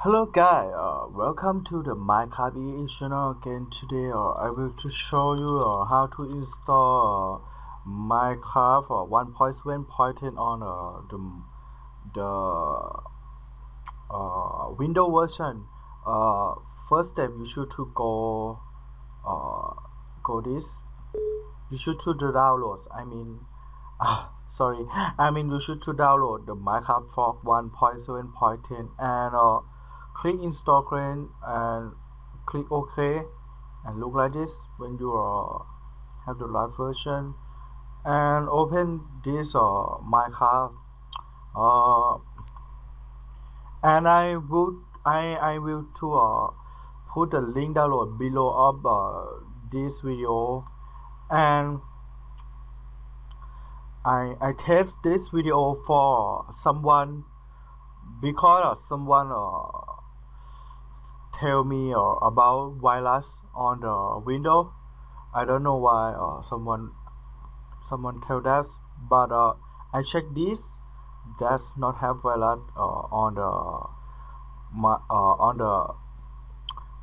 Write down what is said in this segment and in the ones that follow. Hello guys, welcome to the Minecraft EE channel again. Today I will to show you how to install Minecraft 1.7.10 on the Windows version. First step, you should to go you should to download, you should to download the Minecraft 1.7.10 and click install current and click OK, and look like this when you have the live version, and open this Minecraft. And I will to put the link download below of this video, and I test this video for someone because someone tell me about virus on the window. I don't know why someone tell that, but I checked this does not have virus on the Minecraft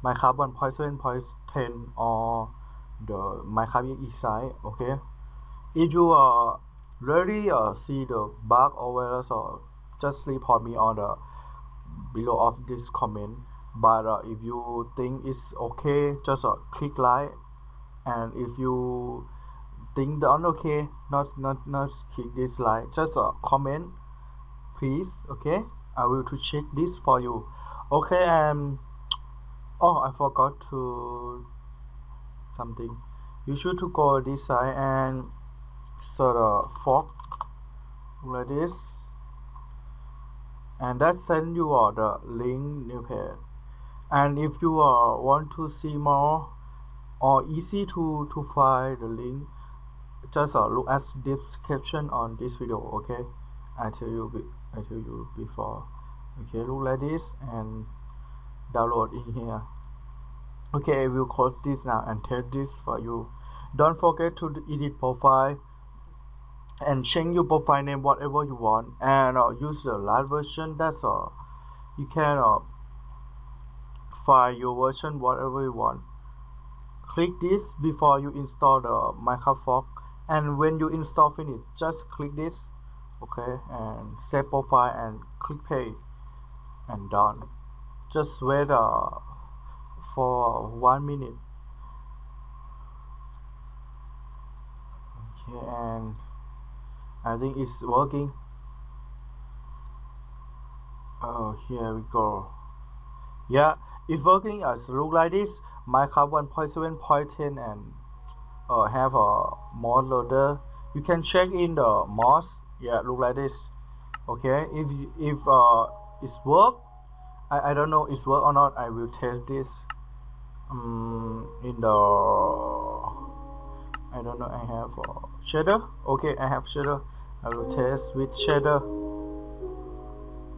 1.7.10 or the Minecraft EE site. Okay, if you really see the bug or virus, or just report me on the below of this comment. But if you think it's okay, just click like, and if you think the okay, not click this like, just comment please. Okay, I will to check this for you. Okay, and I forgot to something. You should to go this side and sort of fork like this, and that send you the link new page. And if you want to see more or easy to find the link, just look at the description on this video. Okay, I tell you before. Okay, look like this and download in here. Okay, I will close this now and test this for you. Don't forget to edit profile and change your profile name whatever you want, and use the live version. That's all. You can find your version whatever you want. Click this before you install the Minecraft fork, and when you install finish, just click this. Okay, and save profile and click pay and done. Just wait for 1 minute. Okay, and I think it's working. Oh, here we go. Yeah, it's working. As look like this, Minecraft 1.7.10 and have a mod loader. You can check in the mods. Yeah, look like this. Okay, if it's work, I don't know it's work or not. I will test this. In the I don't know. I have shader. Okay, I have shader. I will test with shader.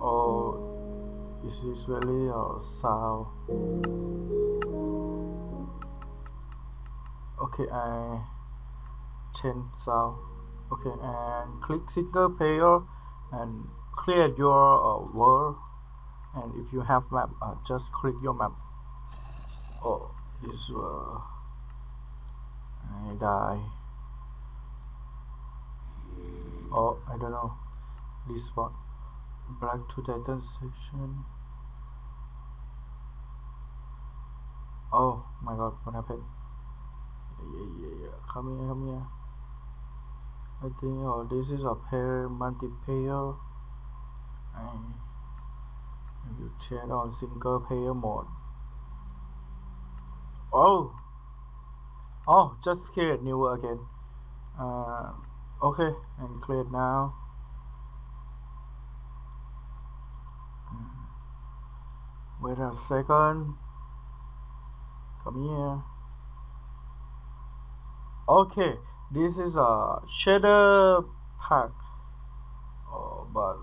Oh, this is really sound. Okay, I change sound. Okay, and click single player and create your world. And if you have map, just click your map. Oh, this I die. Oh, I don't know. This one. Black to Titan section. Oh my god, what happened? Yeah. Come here. I think this is a pair multiplayer. And you turn on single player mode. Oh, just create new again. Okay, and create now. Wait a second. Come here. Okay, this is a shader pack. Oh, but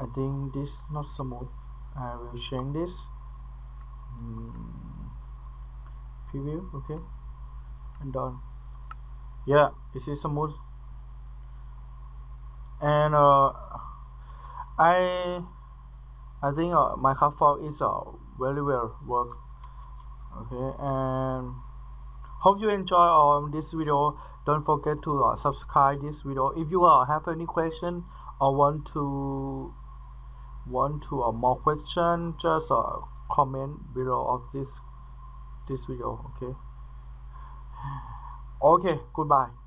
I think this not smooth. I will change this. Preview. Okay, and done. Yeah, this is smooth. And I think Minecraft Fog is very well worked. Okay, and hope you enjoy this video. Don't forget to subscribe this video. If you have any question or want to more question, just comment below of this video. Okay. Okay. Goodbye.